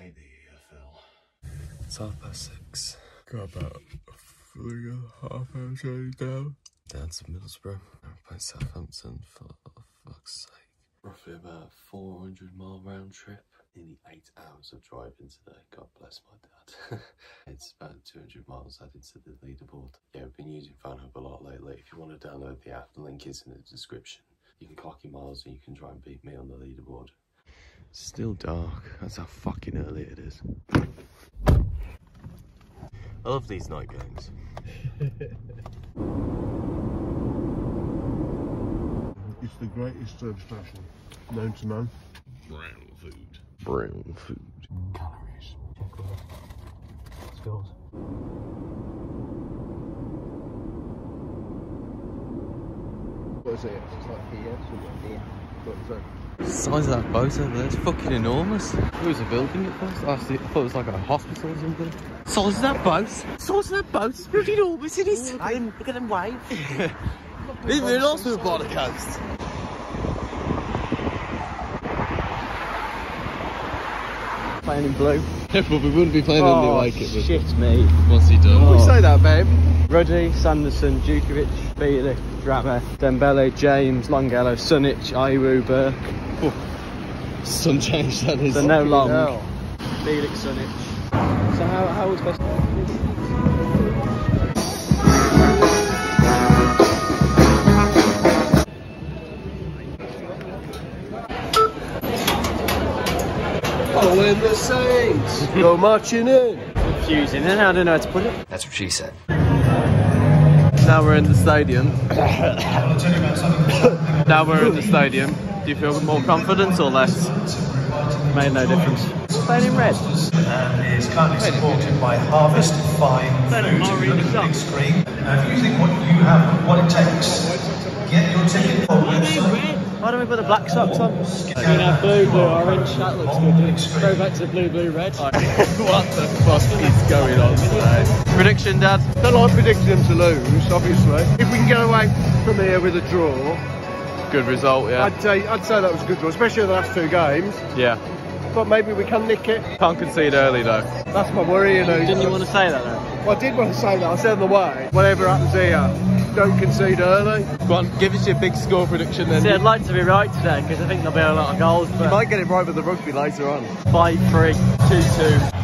hate the EFL. It's 6:30. Got about 3.5 hour journey down to Middlesbrough. I'm playing Southampton, for fuck's sake. Roughly about a 400-mile round trip. Nearly 8 hours of driving today. God bless my dad. It's about 200 miles added to the leaderboard. Yeah, I've been using FanHub a lot lately. If you want to download the app, the link is in the description. You can clock your miles and you can try and beat me on the leaderboard. It's still dark. That's how fucking early it is. I love these night games. It's the greatest service station known to man. Brown food. Brown food. Calories. Chocolate. It's gold. What is it? It's like here, somewhere here. What is that? The size of that boat over there is fucking enormous. It was a building at first. I thought it was like a hospital or something. Size of that boat? Size of that boat is bloody enormous, isn't it? Look at them waves. Even an hospital by the coast. Playing in blue. Yeah, but we wouldn't be playing anything like it. Shit me. What's he done? We say that, babe. Ruddy, Sanderson, Djukovic, Bielik, Drama, Dembélé, James, Longello, Sunic, Iwu, Burke. Oh. Sun change that is. So no long. No. Bielik, Sunic. So how was best? When the Saints go marching in. Confusing, and I don't know how to put it. That's what she said. Now we're in the stadium. Now we're in the stadium. Do you feel more confident or less? Made no difference. Playing in red. And is currently supported by Harvest Fine Food. Look at the big screen. Now, if you think what you have, what it takes, get your ticket for website. Why don't we put the black socks on? We're going to have blue, blue, orange. That looks good. Go back to blue, blue, red. What the fuck is going on today? Prediction, Dad? Don't like predicting them to lose, obviously. If we can get away from here with a draw... Good result, yeah. I'd say that was a good draw, especially the last two games. Yeah. But maybe we can nick it. Can't concede early, though. That's my worry, you know. Didn't you want to say that, though? Well, I did want to say that. I said on the way, whatever happens here... Don't concede early. Go on, give us your big score prediction then. See, I'd like to be right today because I think there'll be a lot of goals. But you might get it right with the rugby later on. 5-3, 2-2.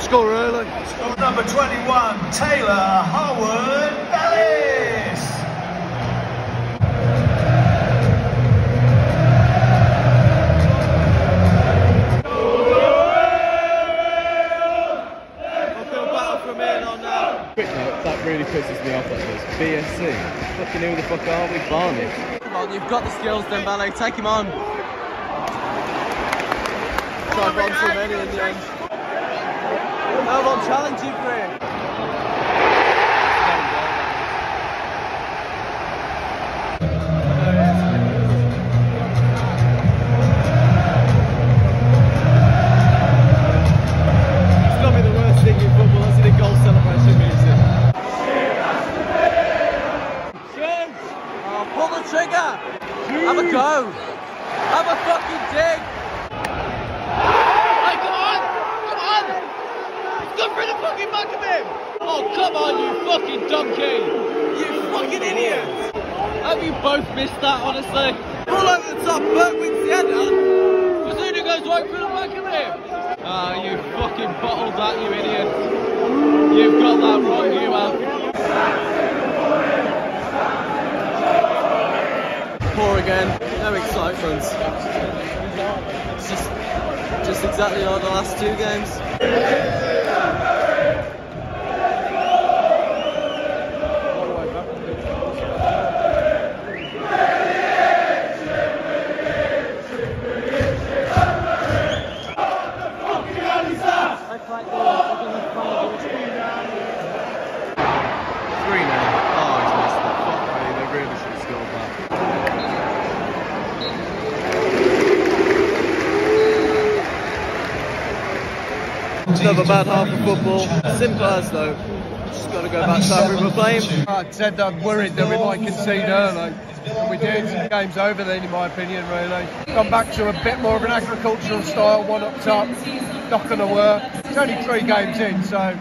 Score early. Score number 21, Taylor Harwood-Bellis. I feel better from here on now. Quick note, that really pisses me off like this. BSC. Fucking who the fuck are we? Barney. Come on, you've got the skills then, Dembélé. Take him on. Try and run so many in the end. No, I'll challenge you for it. It's got to be the worst thing in football, hasn't it? Goal celebration music. Shoot! Oh, pull the trigger! Shoot. Have a go! Have a fucking dig! Come Through the fucking back of him! Oh, come on, you fucking donkey! You fucking idiot! Have you both missed that, honestly? All over the top, Bert wins the header! Basuna goes right through the back of him! Ah, you fucking bottled that, you idiot! You've got that right, you have. Poor again, no excitement. It's just exactly like the last two games. Another bad half of football, simple as though. Just got to go back to that river flame. I said I'm worried that we might concede early. But we did. The game's over then, in my opinion, really. Gone back to a bit more of an agricultural style, one up top, not going to work. It's only 3 games in, so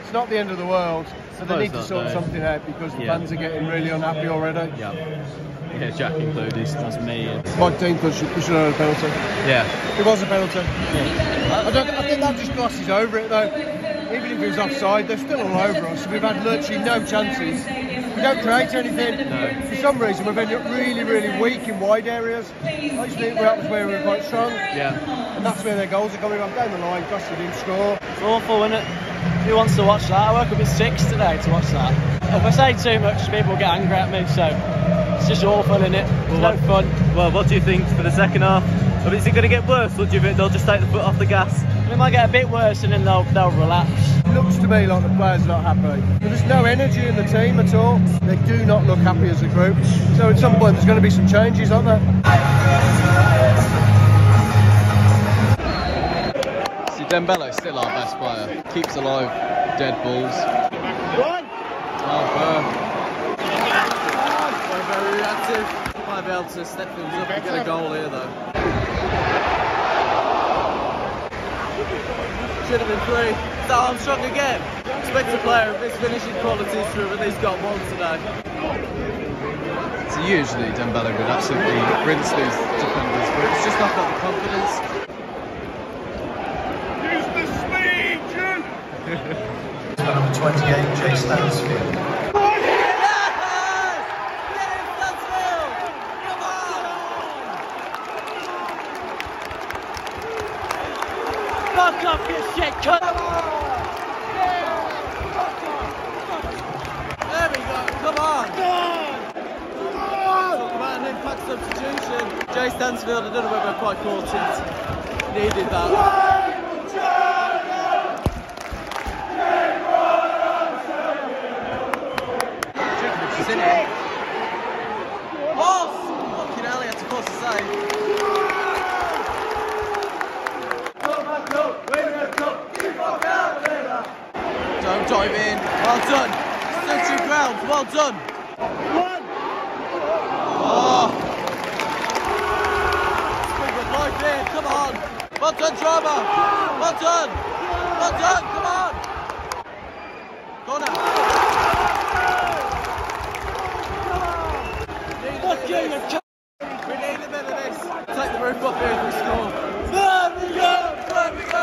it's not the end of the world. So they need to sort something out because the fans are getting really unhappy already. Yeah, Jack included, that's me. Mike Dean could should have had a penalty. Yeah. It was a penalty. Yeah. I think that just glosses over it though. Even if it was offside, they're still all over us. We've had literally no chances. We don't create anything. No. For some reason, we've ended up really, really weak in wide areas. I just think that was where we were quite strong. Yeah. And that's where their goals are coming. I'm down the line, gosh, they didn't score. It's awful, isn't it? Who wants to watch that? I woke up at 6 today to watch that. If I say too much, people get angry at me, so it's just awful, isn't it? It's no fun. Well, what do you think for the second half? But is it going to get worse, or do you think they'll just take the foot off the gas? It might get a bit worse and then they'll relax. It looks to me like the players are not happy. There's no energy in the team at all. They do not look happy as a group. So at some point there's going to be some changes, aren't there? Dembélé still our best player. Keeps alive dead balls. One. Very reactive. Might be able to step things up and get a goal here though. Should have been 3. Is that Armstrong again? Expect a player of his finishing qualities to have at least got 1 today. So usually Dembélé would absolutely rinse these defenders, but it's just not got the confidence. Number 28, Jay Stansfield. Yes! Yes, Stansfield! Come on! Fuck off, you shit! Come on! There we go, come on! Talk about an impact substitution. Jay Stansfield, I don't know whether I quite caught it. Needed that. Dive in, well done, searching ground, well done. One! Oh! Bring the life in, come on! Well done, drama! Well done! Well done, come on! Corner! Fuck you, you c***! We need a bit of this. Take the roof off here if we score. There we go! There we go!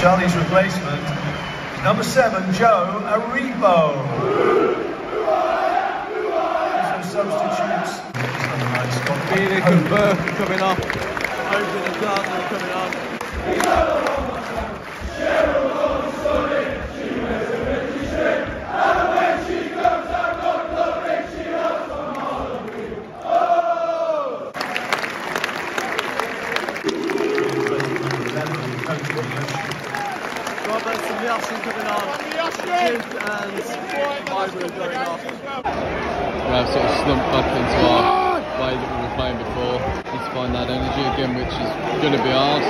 Charlie's replacement, number 7, Joe Aribo. These are substitutes. Beanie and Burke coming off. Over the Gardner coming on. Roberts and Yashin coming on. Jim and Ivory going off. We've sort of slumped back into our way that we were playing before. Need to find that energy again, which is going to be hard.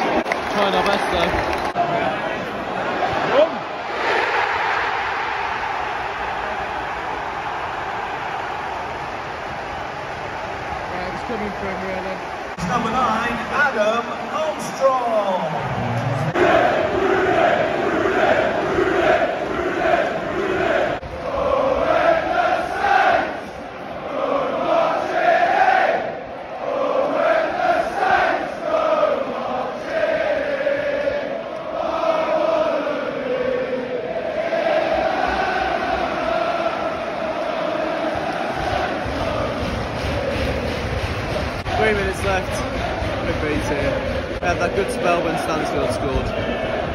Trying our best though. Oh. Yeah, it's coming from really. Number 9, Adam Armstrong. Good spell when Stansfield scored.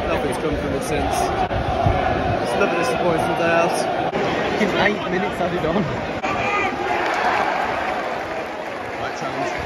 Nothing's come from it since. It's a little bit disappointing from the house. Fucking 8 minutes added on. Right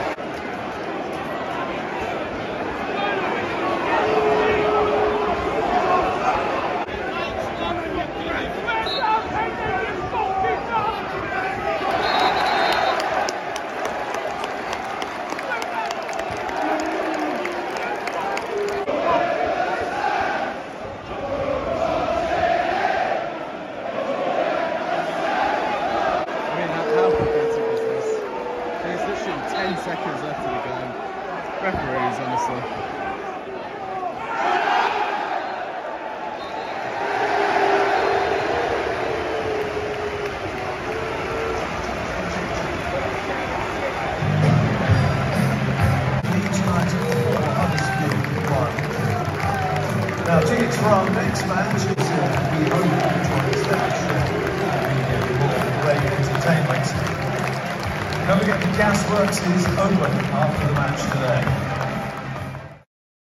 Don't forget the gasworks is open after the match today.